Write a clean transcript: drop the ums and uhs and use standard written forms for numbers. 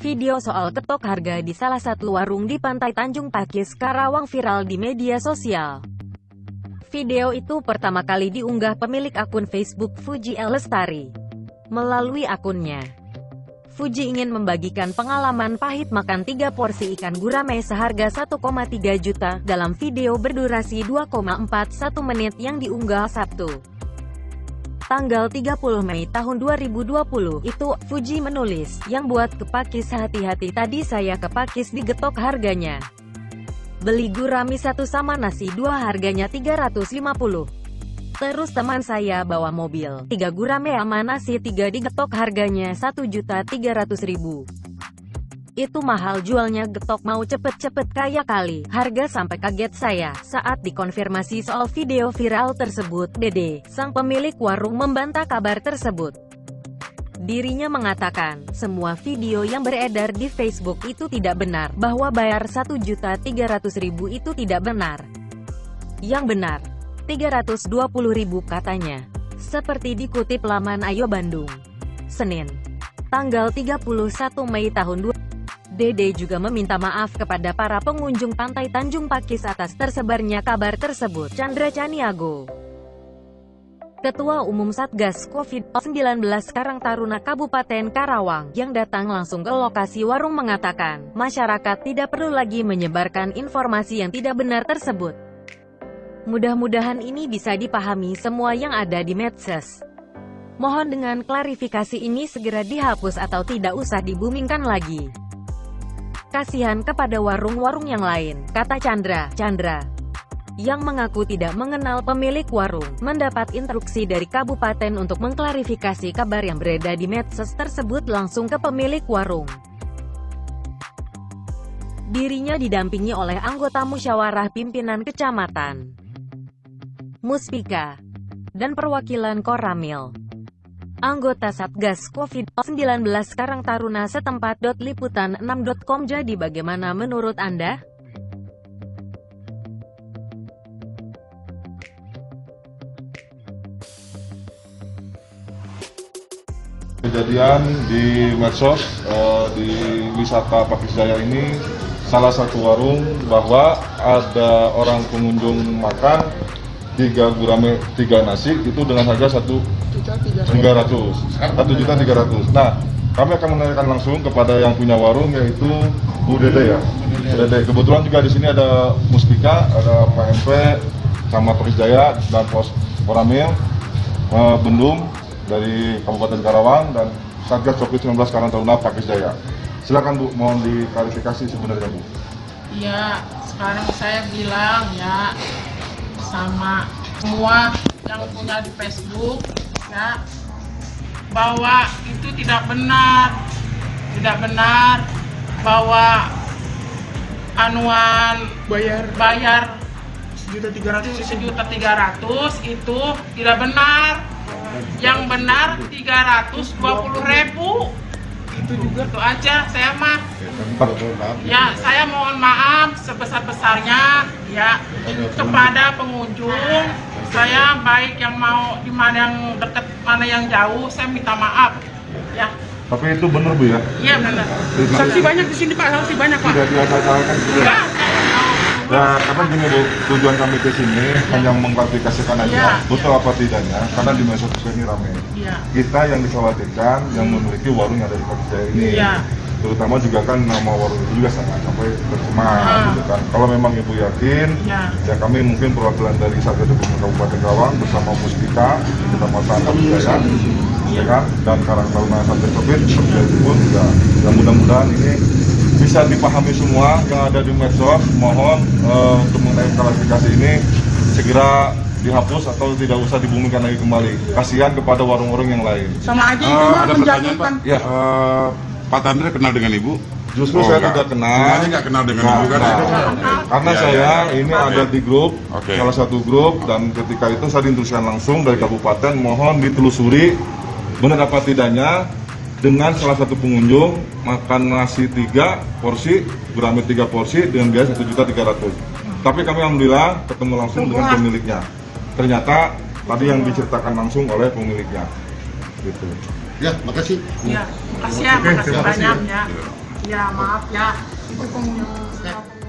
Video soal ketok harga di salah satu warung di Pantai Tanjung Pakis, Karawang viral di media sosial. Video itu pertama kali diunggah pemilik akun Facebook Fuji Lestari. Melalui akunnya, Fuji ingin membagikan pengalaman pahit makan 3 porsi ikan gurame seharga 1,3 juta dalam video berdurasi 2,41 menit yang diunggah Sabtu, tanggal 30 Mei tahun 2020, itu, Fuji menulis, yang buat ke Pakis hati-hati, tadi saya ke Pakis digetok harganya. Beli gurami 1 sama nasi 2 harganya 350. Terus teman saya bawa mobil, 3 gurame sama nasi 3 digetok harganya 1.300.000. Itu mahal jualnya, getok mau cepet-cepet kaya kali. Harga sampai kaget saya saat dikonfirmasi soal video viral tersebut. Dede, sang pemilik warung, membantah kabar tersebut. Dirinya mengatakan, semua video yang beredar di Facebook itu tidak benar, bahwa bayar 1.300.000 itu tidak benar. Yang benar, 320.000 katanya. Seperti dikutip laman Ayo Bandung, Senin, tanggal 31 Mei tahun 2020. Dede juga meminta maaf kepada para pengunjung Pantai Tanjung Pakis atas tersebarnya kabar tersebut. Chandra Chaniago, Ketua Umum Satgas COVID-19 Karang Taruna Kabupaten Karawang, yang datang langsung ke lokasi warung, mengatakan, masyarakat tidak perlu lagi menyebarkan informasi yang tidak benar tersebut. Mudah-mudahan ini bisa dipahami semua yang ada di medsos. Mohon dengan klarifikasi ini segera dihapus atau tidak usah dibumingkan lagi. Kasihan kepada warung-warung yang lain, kata Chandra, yang mengaku tidak mengenal pemilik warung, mendapat instruksi dari kabupaten untuk mengklarifikasi kabar yang beredar di medsos tersebut langsung ke pemilik warung. Dirinya didampingi oleh anggota musyawarah pimpinan kecamatan Muspika dan perwakilan Koramil. Anggota Satgas COVID-19 Karang Taruna setempat. Liputan6.com. Jadi bagaimana menurut Anda? Kejadian di medsos di wisata Pakis Jaya ini, salah satu warung, bahwa ada orang pengunjung makan 3 gurame 3 nasi itu dengan harga 1.300.000. 1.300.000. Nah, kami akan menanyakan langsung kepada yang punya warung, yaitu Bu Dede, ya. Dede. Kebetulan juga di sini ada Muspika, ada Pak MP, sama Pakis Jaya dan Pos Koramil, Bendung dari Kabupaten Karawang, dan Satgas COVID-19 Karang Taruna Pakis Jaya. Silakan Bu, mohon diklarifikasi sebenarnya Bu. Iya, sekarang saya bilang ya, sama semua yang punya di Facebook ya, bahwa itu tidak benar, bahwa anuan bayar 1.300.000 itu tidak benar, yang benar 320.000. Itu juga tuh aja saya mah. Ya, saya mohon maaf sebesar-besarnya ya kepada pengunjung. Saya baik yang mau di mana yang dekat, mana yang jauh, saya minta maaf ya. Tapi itu benar Bu ya? Iya benar. Saksi banyak di sini Pak, saksi banyak Pak. Sudah disampaikan. Ya. Nah, karena gini Bu, tujuan kami ke sini hanya mengklarifikasikan aja betul apa tidaknya, karena di medsos ini ramai. Ya. Kita yang dikhawatirkan yang memiliki warung yang ada di Pakis Jaya ini, ya. Terutama juga kan nama warung itu juga sangat sampai tercemar, gitu kan. Kalau memang Ibu yakin, ya kami mungkin perwakilan dari Satgas Kabupaten Karawang bersama Muspika, bersama Chandra Chaniago, ya kan, dan Karang Taruna Satgas COVID pun juga. Dan mudah-mudahan ini bisa dipahami semua yang ada di medsos. Mohon untuk mengenai klarifikasi ini segera dihapus atau tidak usah dibumikan lagi kembali. Kasihan kepada warung-warung yang lain. Sama aja itu menjadi Pak. Ya, Pak Tandra kenal dengan Ibu? Justru saya tidak kenal. Semuanya nggak kenal dengan Ibu kan? Karena saya ini ada di grup, salah satu grup, dan ketika itu saya diinstruksikan langsung dari kabupaten, mohon ditelusuri benar apa tidaknya. Dengan salah satu pengunjung makan nasi 3 porsi, gurame 3 porsi dengan biaya 1.300.000. Tapi kami alhamdulillah ketemu langsung dengan pemiliknya. Ternyata tadi yang diceritakan langsung oleh pemiliknya. Gitu. Ya, makasih. Ya, makasih banyak ya. Ya maaf ya, itu pengunjung.